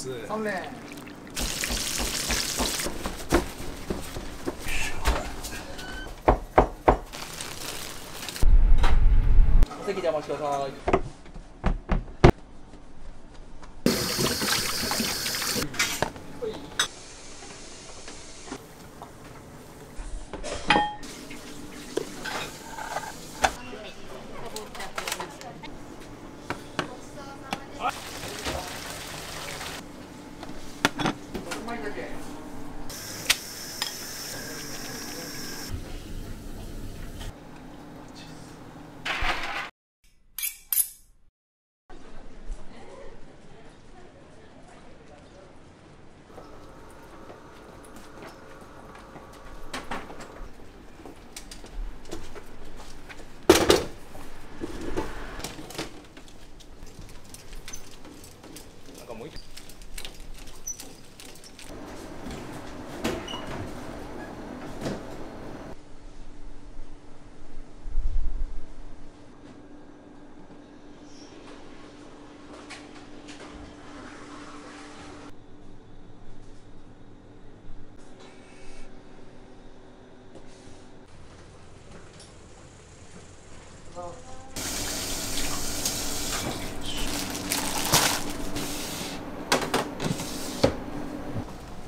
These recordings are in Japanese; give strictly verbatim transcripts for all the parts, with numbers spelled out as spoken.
ます。三連。お席でお待ちください。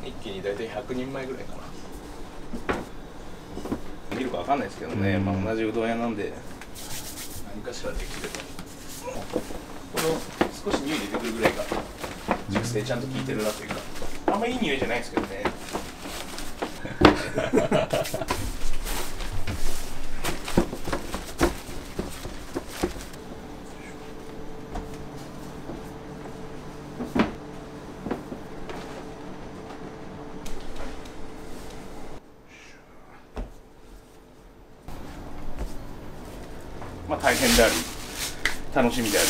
一気に大体ひゃくにんまえぐらいかな、できるかわかんないですけどね、うん、まあ同じうどん屋なんで何かしらできれば、この少し匂い出てくるぐらいが熟成ちゃんと効いてるなというか、あんまいい匂いじゃないですけどねまあ大変であり楽しみであり、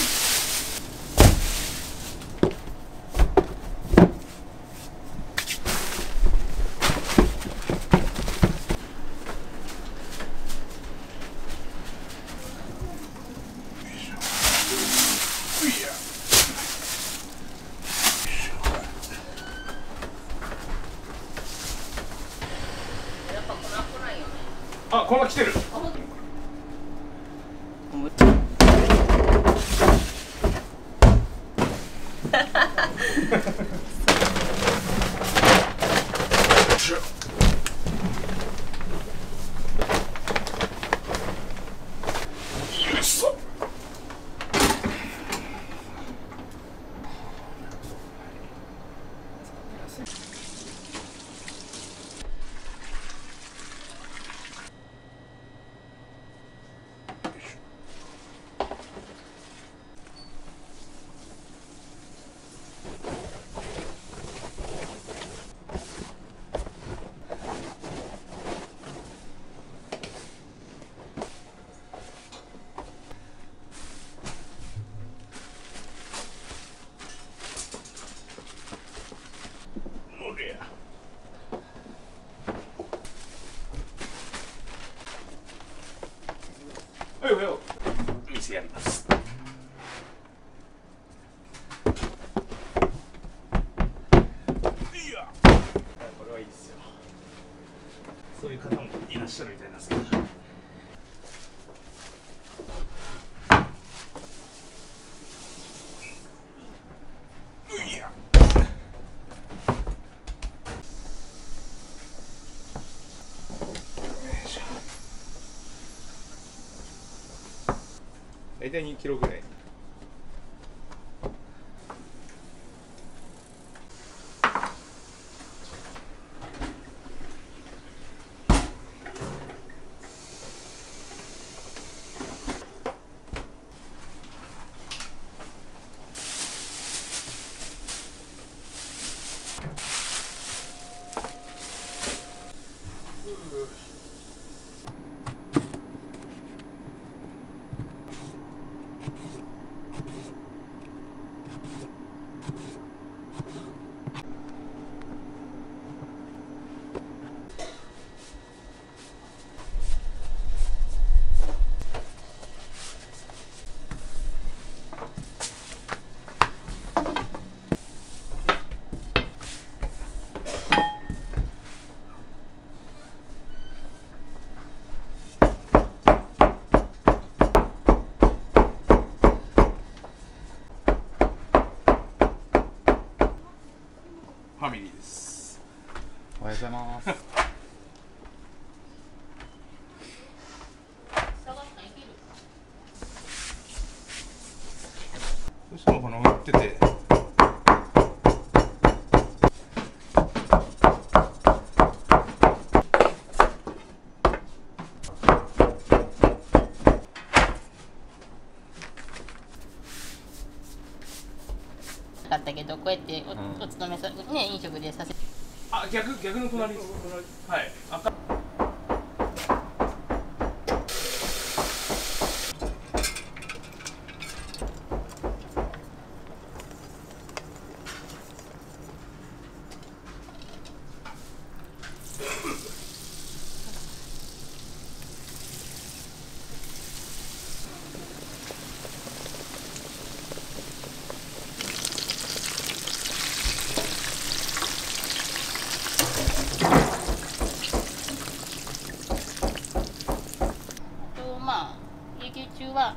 あ、こんな来てる。店やります。いや、これはいいですよ。そういう方もいらっしゃるみたいなんですけど。大体にキロぐらい。ファミリーです。おはようございますどうしてもこの売っててだったけど、こうやってお勤めさ、ね、飲食でさせ。あ、逆、逆の隣です。はい。赤。は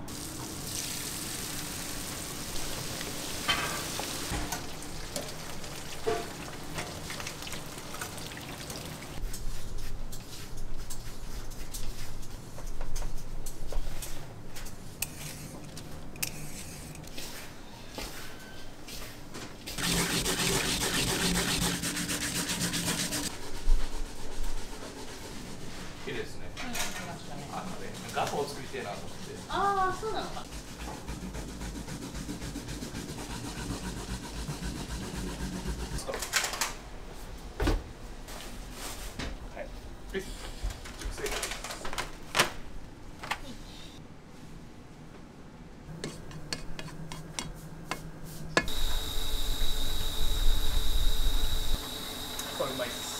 綺麗ですね。あのね、ガフを作りたいなと思って。ああ、そうなのか。はい。え、熟成。これうまいです。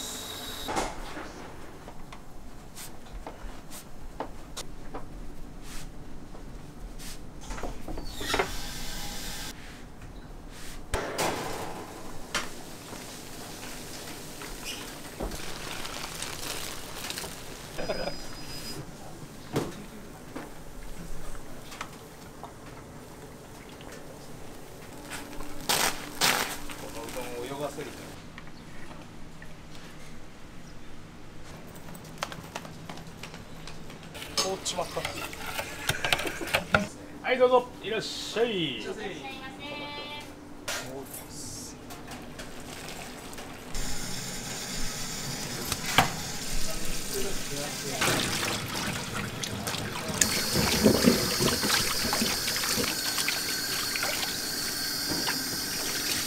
はい、どうぞ、いらっしゃい。いらっしゃいませ。ありがと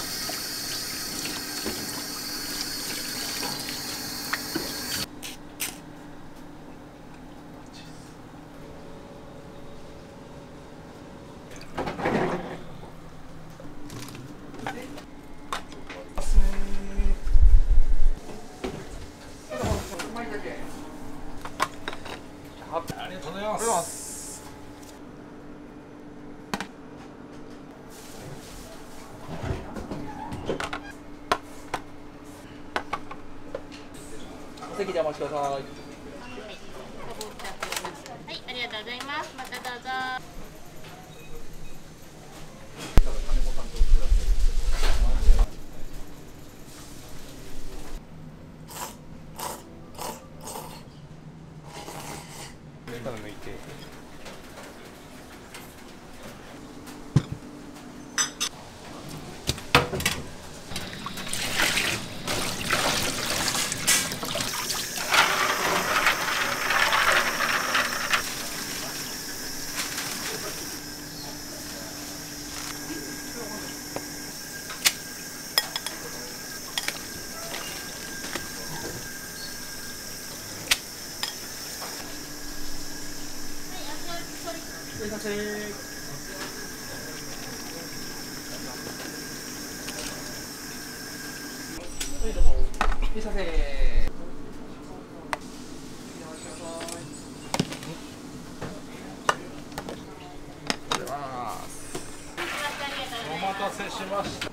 うございます。席でお待ちください。はい、ありがとうございます。またどうぞ。ただ抜いて。いらっしゃいませ。はい、どうも。いらっしゃいませ。お待たせしました。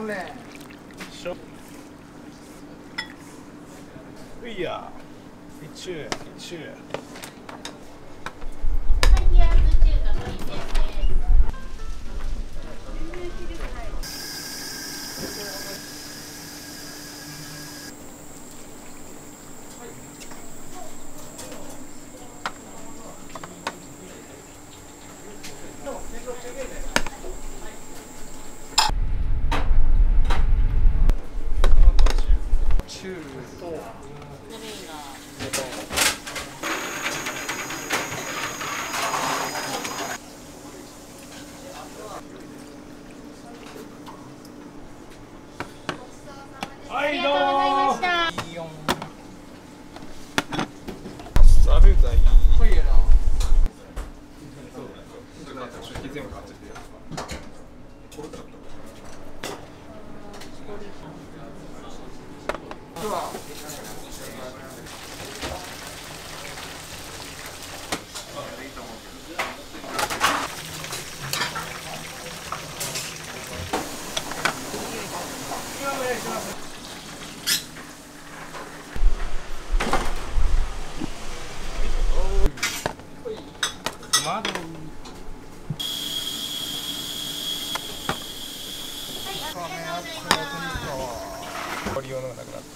나오네. 쇼. 으야. 이츠, 이츠.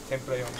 天ぷら用の。